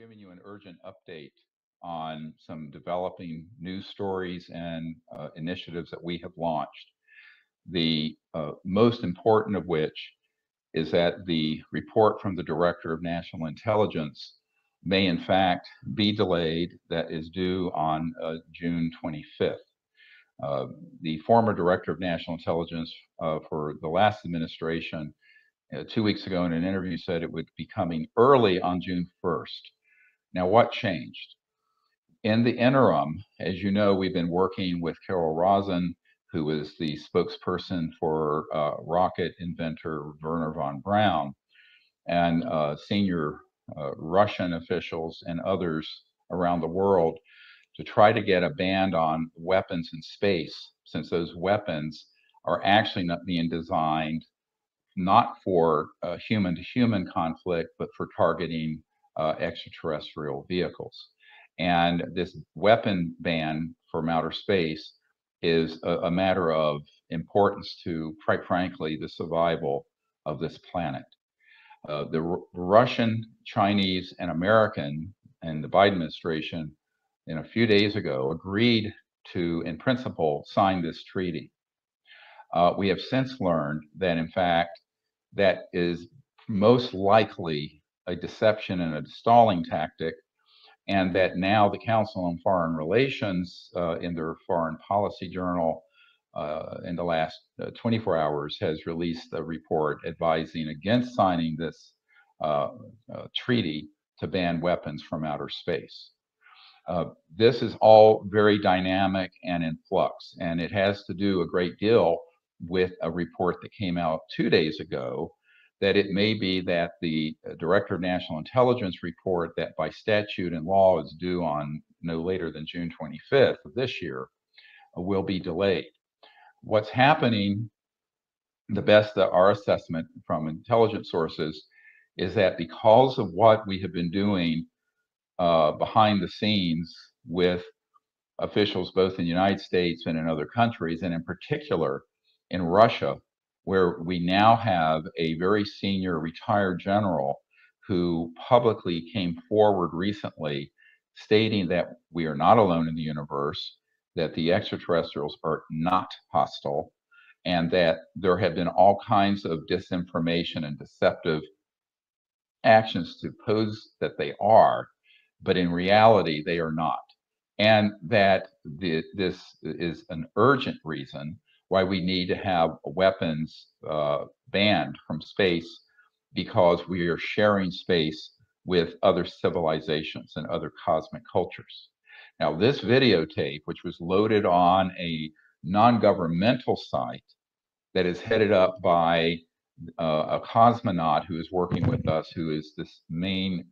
giving you an urgent update on some developing news stories and initiatives that we have launched. The most important of which is that the report from the Director of National Intelligence may in fact be delayed. That is due on June 25th. The former Director of National Intelligence for the last administration 2 weeks ago in an interview said it would be coming early on June 1st. Now, what changed? In the interim, as you know, we've been working with Carol Rosin, who is the spokesperson for rocket inventor Wernher von Braun, and senior Russian officials and others around the world to try to get a ban on weapons in space, since those weapons are actually not being designed not for human-to-human conflict, but for targeting extraterrestrial vehicles. And this weapon ban from outer space is a matter of importance to, quite frankly, the survival of this planet. The Russian, Chinese, and American, and the Biden administration, in a few days ago, agreed to, in principle, sign this treaty. We have since learned that, in fact, that is most likely a deception and a stalling tactic, and that now the Council on Foreign Relations, in their Foreign Policy Journal, in the last 24 hours, has released a report advising against signing this treaty to ban weapons from outer space. This is all very dynamic and in flux, and it has to do a great deal with a report that came out 2 days ago that it may be that the Director of National Intelligence report that by statute and law is due on no later than June 25th of this year will be delayed. What's happening, the best that our assessment from intelligence sources, is that because of what we have been doing behind the scenes with officials both in the United States and in other countries, and in particular in Russia, where we now have a very senior retired general who publicly came forward recently stating that we are not alone in the universe, that the extraterrestrials are not hostile, and that there have been all kinds of disinformation and deceptive actions to pose that they are, but in reality, they are not. And that this is an urgent reason why we need to have weapons banned from space, because we are sharing space with other civilizations and other cosmic cultures. Now, this videotape, which was loaded on a non-governmental site that is headed up by a cosmonaut who is working with us, who is this main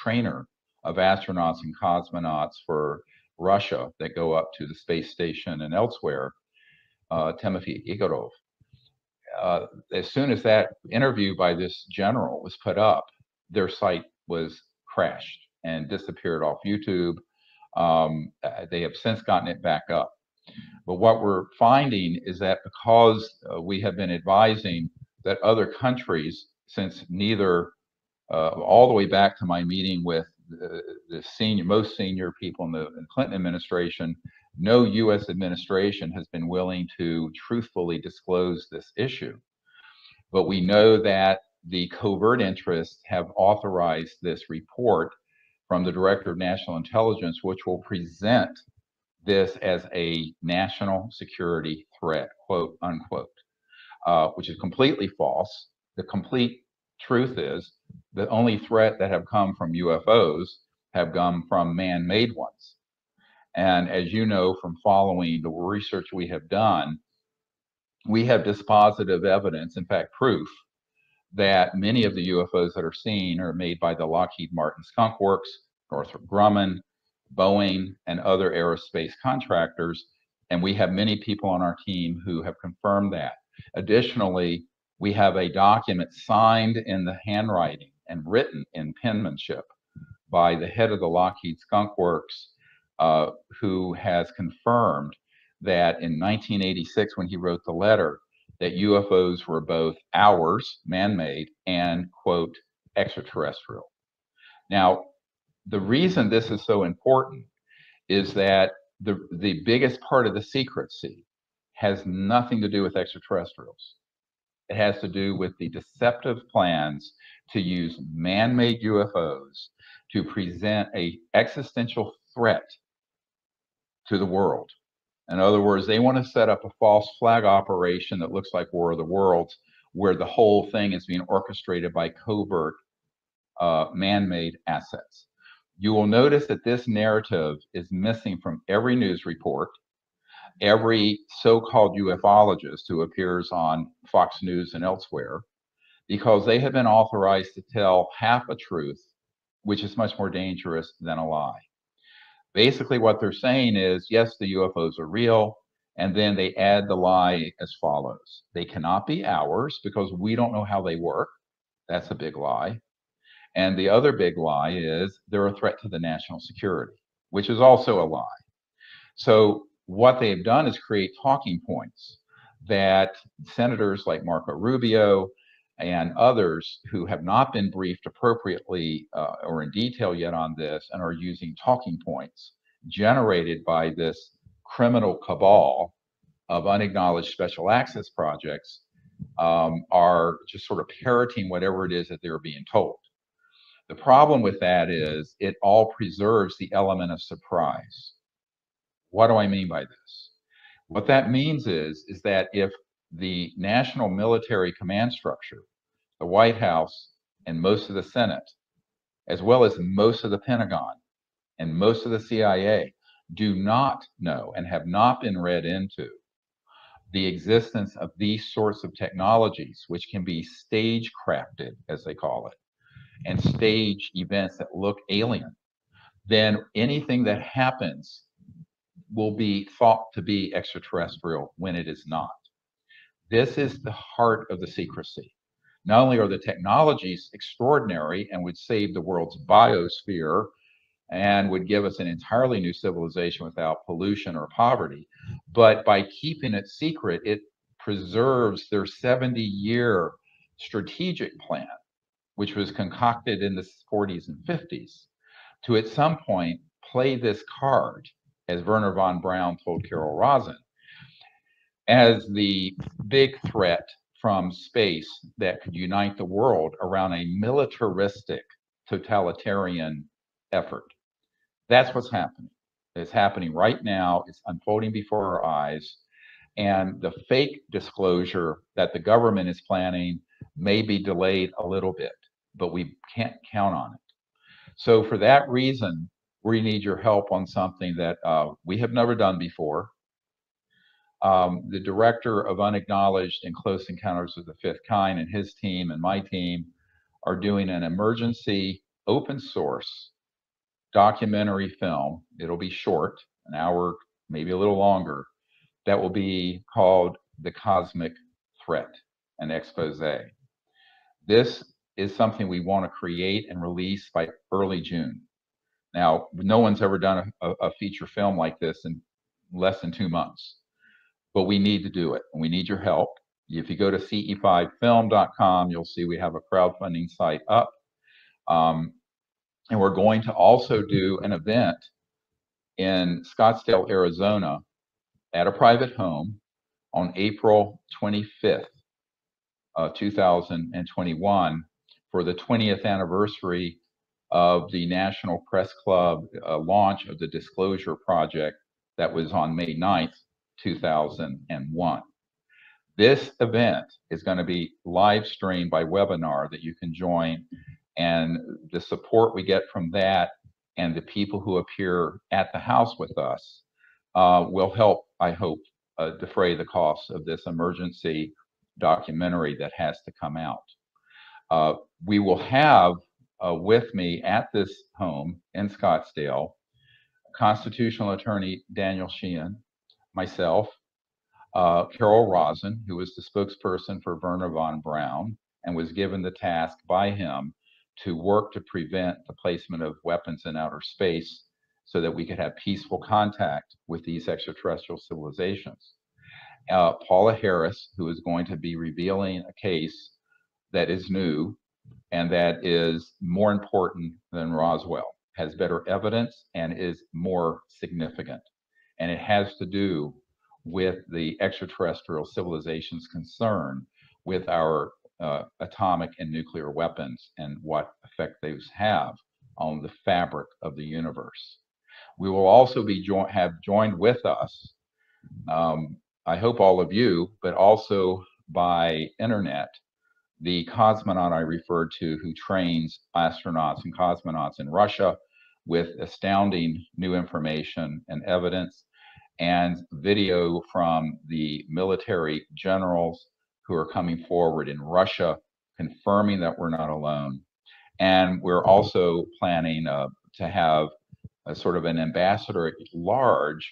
trainer of astronauts and cosmonauts for Russia that go up to the space station and elsewhere, Timofey Egorov. As soon as that interview by this general was put up, their site was crashed and disappeared off YouTube. They have since gotten it back up. But what we're finding is that because we have been advising that other countries, since neither, all the way back to my meeting with the most senior people in the Clinton administration, no U.S. administration has been willing to truthfully disclose this issue. But we know that the covert interests have authorized this report from the Director of National Intelligence, which will present this as a national security threat, quote unquote, which is completely false. The complete truth is the only threat that have come from UFOs have come from man-made ones. And as you know from following the research we have done, we have dispositive evidence, in fact proof, that many of the UFOs that are seen are made by the Lockheed Martin Skunk Works, Northrop Grumman, Boeing, and other aerospace contractors. And we have many people on our team who have confirmed that. Additionally, we have a document signed in the handwriting and written in penmanship by the head of the Lockheed Skunk Works, who has confirmed that in 1986, when he wrote the letter, that UFOs were both ours, man-made, and, quote, extraterrestrial. Now, the reason this is so important is that the biggest part of the secrecy has nothing to do with extraterrestrials. It has to do with the deceptive plans to use man-made UFOs to present an existential threat to the world. In other words, they want to set up a false flag operation that looks like War of the Worlds, where the whole thing is being orchestrated by covert man-made assets. You will notice that this narrative is missing from every news report, every so-called ufologist who appears on Fox News and elsewhere, because they have been authorized to tell half a truth, which is much more dangerous than a lie. Basically, what they're saying is, yes, the UFOs are real, and then they add the lie as follows. They cannot be ours because we don't know how they work. That's a big lie. And the other big lie is they're a threat to the national security, which is also a lie. So what they've done is create talking points that senators like Marco Rubio and others who have not been briefed appropriately or in detail yet on this, and are using talking points generated by this criminal cabal of unacknowledged special access projects, are just sort of parroting whatever it is that they're being told. The problem with that is it all preserves the element of surprise. What do I mean by this? What that means is that if the national military command structure, the White House and most of the Senate, as well as most of the Pentagon and most of the CIA, do not know and have not been read into the existence of these sorts of technologies, which can be stagecrafted, as they call it, and stage events that look alien, then anything that happens will be thought to be extraterrestrial when it is not. This is the heart of the secrecy. Not only are the technologies extraordinary and would save the world's biosphere and would give us an entirely new civilization without pollution or poverty, but by keeping it secret, it preserves their 70-year strategic plan, which was concocted in the 40s and 50s, to at some point play this card, as Wernher von Braun told Carol Rosin, as the big threat from space that could unite the world around a militaristic totalitarian effort. That's what's happening. It's happening right now. It's unfolding before our eyes. And the fake disclosure that the government is planning may be delayed a little bit, but we can't count on it. So for that reason, we need your help on something that we have never done before. The director of Unacknowledged and Close Encounters of the Fifth Kind and his team and my team are doing an emergency open source documentary film. It'll be short, an hour, maybe a little longer, that will be called The Cosmic Threat, an expose. This is something we want to create and release by early June. Now, no one's ever done a feature film like this in less than 2 months. But we need to do it, and we need your help. If you go to ce5film.com, you'll see we have a crowdfunding site up. And we're going to also do an event in Scottsdale, Arizona, at a private home on April 25th, 2021, for the 20th anniversary of the National Press Club launch of the Disclosure Project that was on May 9th. 2001. This event is going to be live streamed by webinar that you can join, and the support we get from that and the people who appear at the house with us will help, I hope, defray the costs of this emergency documentary that has to come out. We will have with me at this home in Scottsdale, constitutional attorney Daniel Sheehan, myself, Carol Rosin, who was the spokesperson for Wernher von Braun and was given the task by him to work to prevent the placement of weapons in outer space so that we could have peaceful contact with these extraterrestrial civilizations. Paola Harris, who is going to be revealing a case that is new and that is more important than Roswell. has better evidence and is more significant. And it has to do with the extraterrestrial civilization's concern with our atomic and nuclear weapons and what effect those have on the fabric of the universe. We will also be joined with us, I hope all of you, but also by internet, the cosmonaut I referred to who trains astronauts and cosmonauts in Russia with astounding new information and evidence, and video from the military generals who are coming forward in Russia, confirming that we're not alone. And we're also planning to have a sort of an ambassador at large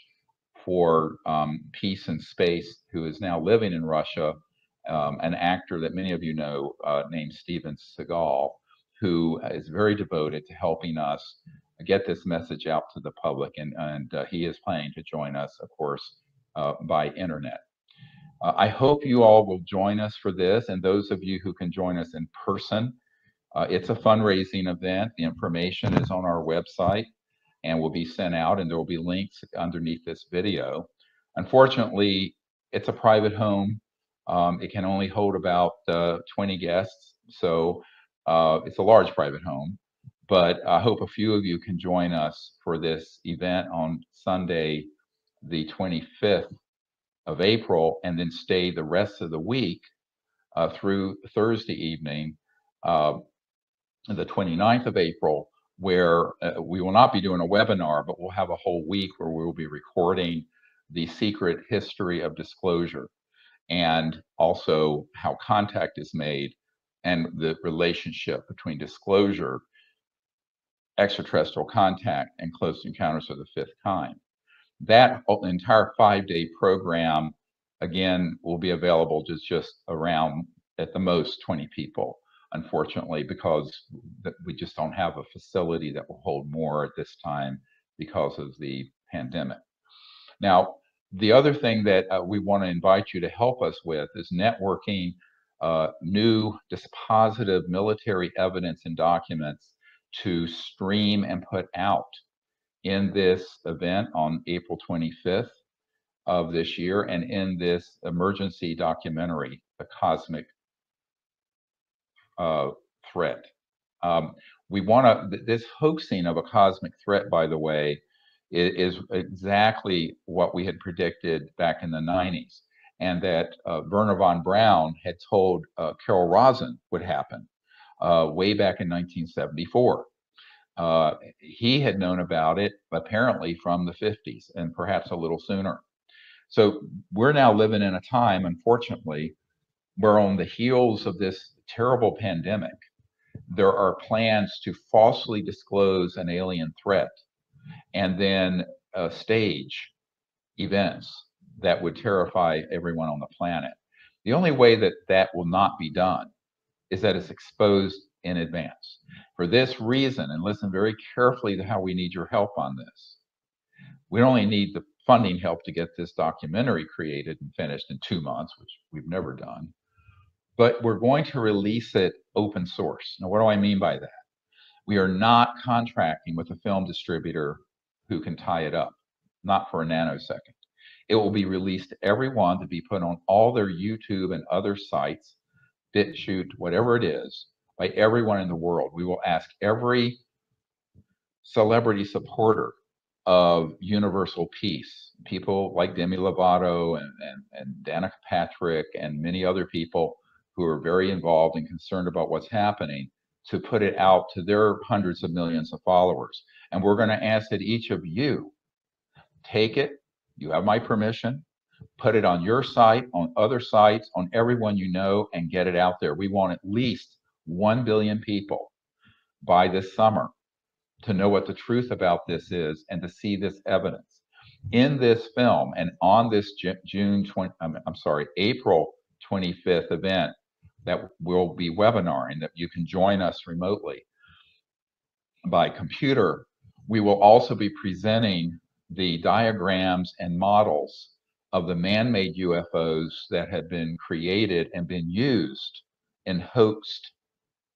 for peace and space, who is now living in Russia, an actor that many of you know named Steven Seagal, who is very devoted to helping us get this message out to the public, and he is planning to join us, of course, by internet. I hope you all will join us for this, and those of you who can join us in person, it's a fundraising event. The information is on our website and will be sent out, and there will be links underneath this video. Unfortunately, it's a private home. It can only hold about 20 guests, so it's a large private home. But I hope a few of you can join us for this event on Sunday, the 25th of April, and then stay the rest of the week through Thursday evening, the 29th of April, where we will not be doing a webinar, but we'll have a whole week where we will be recording the secret history of disclosure, and also how contact is made and the relationship between disclosure, extraterrestrial contact, and close encounters of the fifth kind. That entire 5-day program, again, will be available to just around, at the most, 20 people, unfortunately, because we just don't have a facility that will hold more at this time because of the pandemic. Now, the other thing that we want to invite you to help us with is networking new dispositive military evidence and documents to stream and put out in this event on April 25th of this year, and in this emergency documentary, The Cosmic Threat. We want to, this hoaxing of a cosmic threat, by the way, is exactly what we had predicted back in the 90s, and that Wernher von Braun had told Carol Rosin would happen way back in 1974. He had known about it apparently from the 50s and perhaps a little sooner. So we're now living in a time, unfortunately, where on the heels of this terrible pandemic, there are plans to falsely disclose an alien threat and then stage events that would terrify everyone on the planet. The only way that that will not be done is that it's exposed in advance. For this reason, and listen very carefully to how we need your help on this. We only need the funding help to get this documentary created and finished in 2 months, which we've never done, but we're going to release it open source. Now, what do I mean by that? We are not contracting with a film distributor who can tie it up, not for a nanosecond. It will be released to everyone to be put on all their YouTube and other sites, BitChute, whatever it is, by everyone in the world. We will ask every celebrity supporter of universal peace, people like Demi Lovato and Danica Patrick and many other people who are very involved and concerned about what's happening, to put it out to their hundreds of millions of followers. And we're going to ask that each of you take it, you have my permission, put it on your site, on other sites, on everyone you know, and get it out there. We want at least 1 billion people by this summer to know what the truth about this is and to see this evidence. In this film and on this April 25th event, that will be webinar, and that you can join us remotely by computer, we will also be presenting the diagrams and models of the man-made UFOs that have been created and been used in hoaxed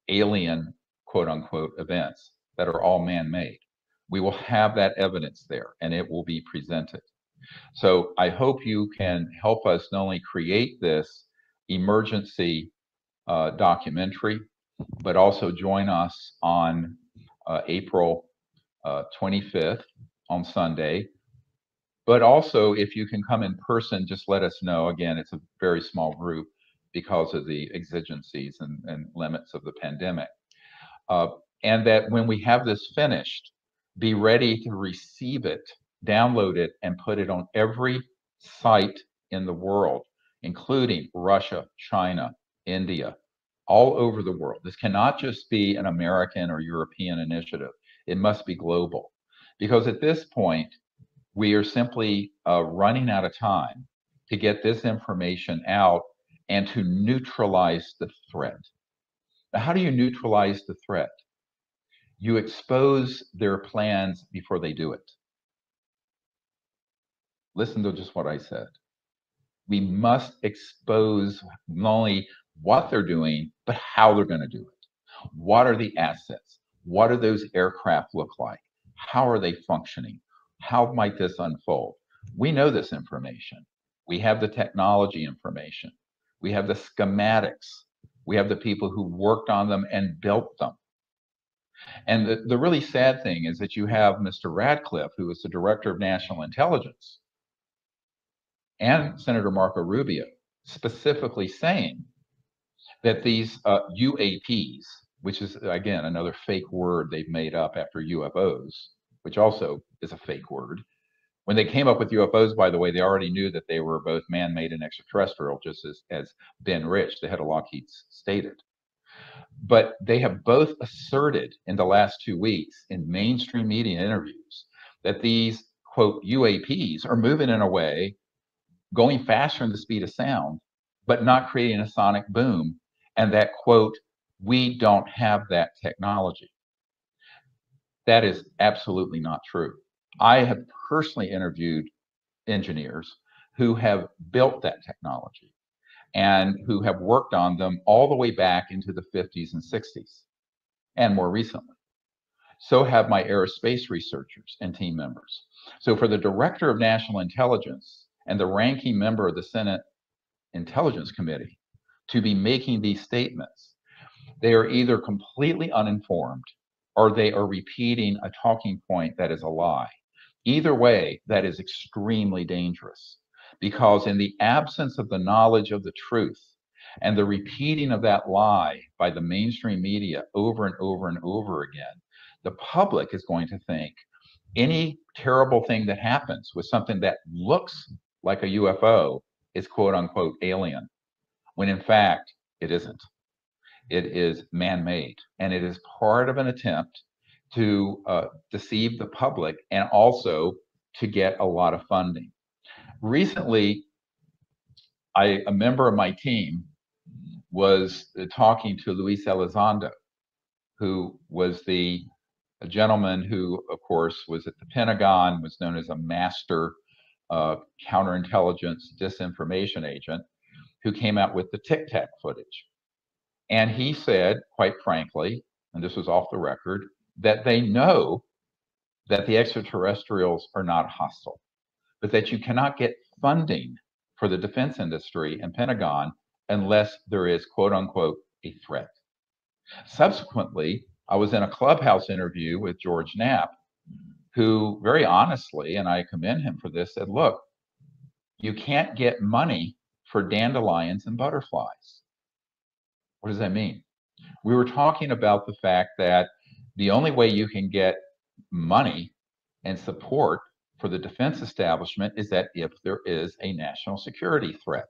alien, quote unquote, events that are all man-made. we will have that evidence there and it will be presented. So I hope you can help us not only create this emergency documentary, but also join us on April 25th on Sunday. But also, if you can come in person, just let us know. Again, it's a very small group because of the exigencies and limits of the pandemic. And that when we have this finished, be ready to receive it, download it, and put it on every site in the world, including Russia, China, India, all over the world. This cannot just be an American or European initiative. It must be global, because at this point, we are simply running out of time to get this information out and to neutralize the threat. Now, how do you neutralize the threat? You expose their plans before they do it. Listen to just what I said. We must expose not only what they're doing, but how they're going to do it. What are the assets? What do those aircraft look like? How are they functioning? How might this unfold? We know this information. We have the technology information. We have the schematics. We have the people who worked on them and built them. And the really sad thing is that you have Mr. Radcliffe, who is the Director of National Intelligence, and Senator Marco Rubio specifically saying that these UAPs, which is, again, another fake word they've made up after UFOs, which also is a fake word. When they came up with UFOs, by the way, they already knew that they were both man-made and extraterrestrial, just as Ben Rich, the head of Lockheed, stated. But they have both asserted in the last 2 weeks in mainstream media interviews that these, quote, UAPs are moving in a way, going faster than the speed of sound, but not creating a sonic boom, and that, quote, we don't have that technology. That is absolutely not true. I have personally interviewed engineers who have built that technology and who have worked on them all the way back into the 50s and 60s and more recently. So have my aerospace researchers and team members. So for the Director of National Intelligence and the ranking member of the Senate Intelligence Committee to be making these statements, they are either completely uninformed or they are repeating a talking point that is a lie. Either way, that is extremely dangerous, because in the absence of the knowledge of the truth and the repeating of that lie by the mainstream media over and over and over again, the public is going to think any terrible thing that happens with something that looks like a UFO is quote unquote alien, when in fact it isn't. It is man-made, and it is part of an attempt to deceive the public and also to get a lot of funding. Recently, a member of my team was talking to Luis Elizondo, who was a gentleman who, of course, was at the Pentagon, was known as a master counterintelligence disinformation agent, who came out with the Tic Tac footage. And he said, quite frankly, and this was off the record, that they know that the extraterrestrials are not hostile, but that you cannot get funding for the defense industry and Pentagon unless there is, quote unquote, a threat. Subsequently, I was in a Clubhouse interview with George Knapp, who very honestly, and I commend him for this, said, look, you can't get money for dandelions and butterflies. What does that mean? We were talking about the fact that the only way you can get money and support for the defense establishment is that if there is a national security threat.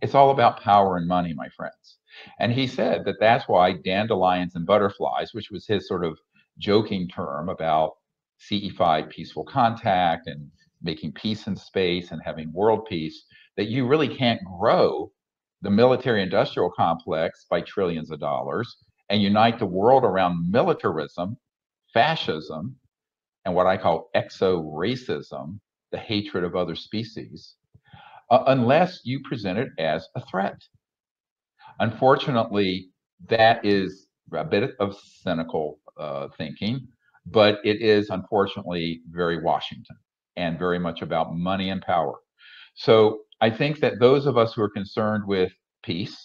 It's all about power and money, my friends. And he said that that's why dandelions and butterflies, which was his sort of joking term about CE5 peaceful contact and making peace in space and having world peace, that you really can't grow the military industrial complex by trillions of dollars and unite the world around militarism, fascism, and what I call exo-racism, the hatred of other species, unless you present it as a threat. Unfortunately, that is a bit of cynical thinking, but it is unfortunately very Washington and very much about money and power. So I think that those of us who are concerned with peace,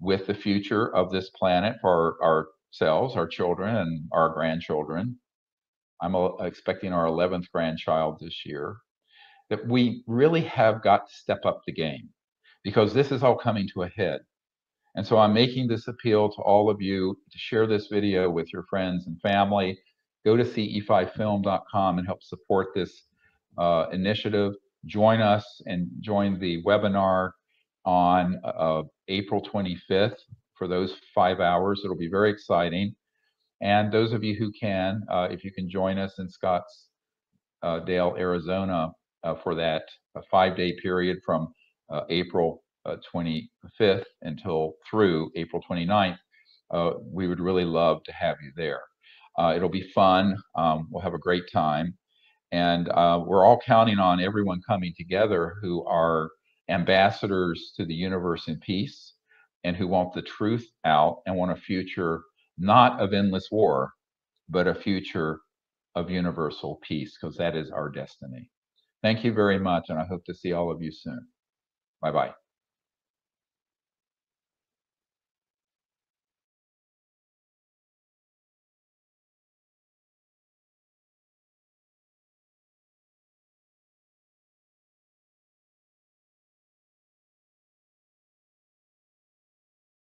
with the future of this planet for ourselves, our children, and our grandchildren, I'm expecting our 11th grandchild this year, that we really have got to step up the game, because this is all coming to a head. And so I'm making this appeal to all of you to share this video with your friends and family. Go to ce5film.com and help support this initiative. Join us and join the webinar on April 25th for those 5 hours. It'll be very exciting. And those of you who can, if you can join us in Scottsdale, Arizona for that 5-day period from April 25th until through April 29th, we would really love to have you there. It'll be fun. We'll have a great time. And we're all counting on everyone coming together who are ambassadors to the universe in peace and who want the truth out and want a future not of endless war, but a future of universal peace, because that is our destiny. Thank you very much, and I hope to see all of you soon. Bye-bye.